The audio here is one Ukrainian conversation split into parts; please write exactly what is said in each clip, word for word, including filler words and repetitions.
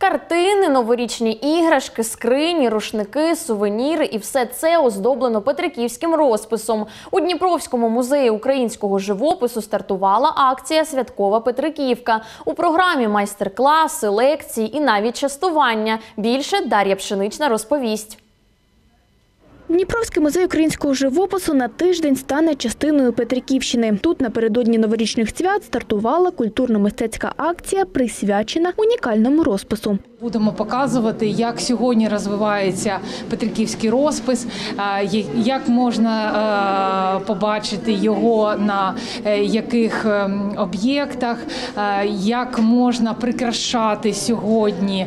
Картини, новорічні іграшки, скрині, рушники, сувеніри і все це оздоблено петриківським розписом. У Дніпровському музеї українського живопису стартувала акція «Святкова Петриківка». У програмі майстер-класи, лекції і навіть частування. Більше Дар'я Пшенична розповість. Дніпровський музей українського живопису на тиждень стане частиною Петриківщини. Тут напередодні новорічних свят стартувала культурно-мистецька акція, присвячена унікальному розпису. Будемо показувати, як сьогодні розвивається петриківський розпис, як можна побачити його на яких об'єктах, як можна прикрашати сьогодні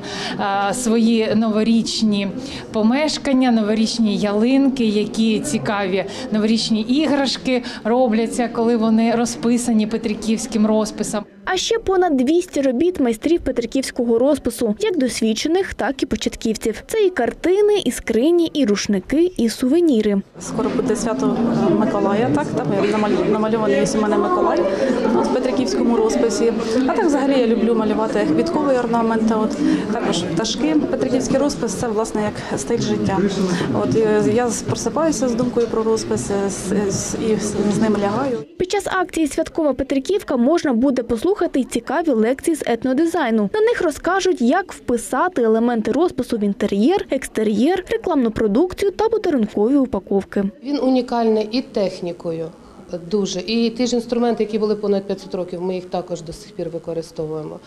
свої новорічні помешкання, новорічні ялинки, які цікаві новорічні іграшки робляться, коли вони розписані петриківським розписом. А ще понад двісті робіт майстрів петриківського розпису, як досвідчених, так і початківців. Це і картини, і скрині, і рушники, і сувеніри. Скоро буде свято Миколая, так, там намальований ось у мене Миколай в петриківському розписі. А так взагалі я люблю малювати квітковий орнамент, от, також пташки. Петриківський розпис – це, власне, як стиль життя. От, я просипаюся з думкою про розпис і з ним лягаю. Під час акції «Святкова Петриківка» можна буде послухати й цікаві лекції з етнодизайну. На них розкажуть, як вписати елементи розпису в інтер'єр, екстер'єр, рекламну продукцію та подарункові упаковки. Він унікальний і технікою дуже. І ті ж інструменти, які були понад п'ятсот років, ми їх також до сих пір використовуємо.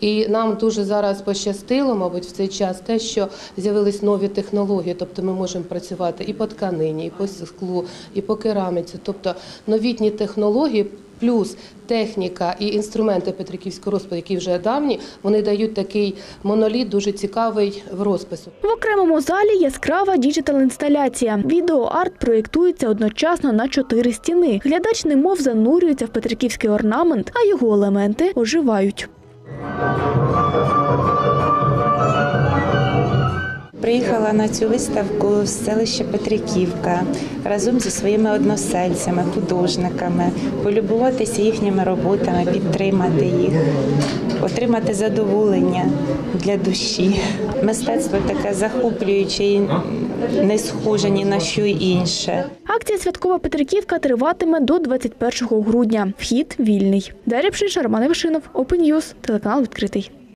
І нам дуже зараз пощастило, мабуть, в цей час те, що з'явились нові технології, тобто ми можемо працювати і по тканині, і по склу, і по кераміці, тобто новітні технології, плюс техніка і інструменти петриківського розпису, які вже давні, вони дають такий моноліт, дуже цікавий в розпису. В окремому залі яскрава діджитал-інсталяція. Відеоарт проєктується одночасно на чотири стіни. Глядач немов занурюється в петриківський орнамент, а його елементи оживають. Приїхала на цю виставку з селища Петриківка разом зі своїми односельцями, художниками, полюбуватися їхніми роботами, підтримати їх, отримати задоволення для душі. Мистецтво таке захоплююче і не схоже ні на що інше. Акція «Святкова Петриківка» триватиме до двадцять першого грудня. Вхід вільний. Дар'я Пшенична, Роман Івашинов, Open News, телеканал «Відкритий».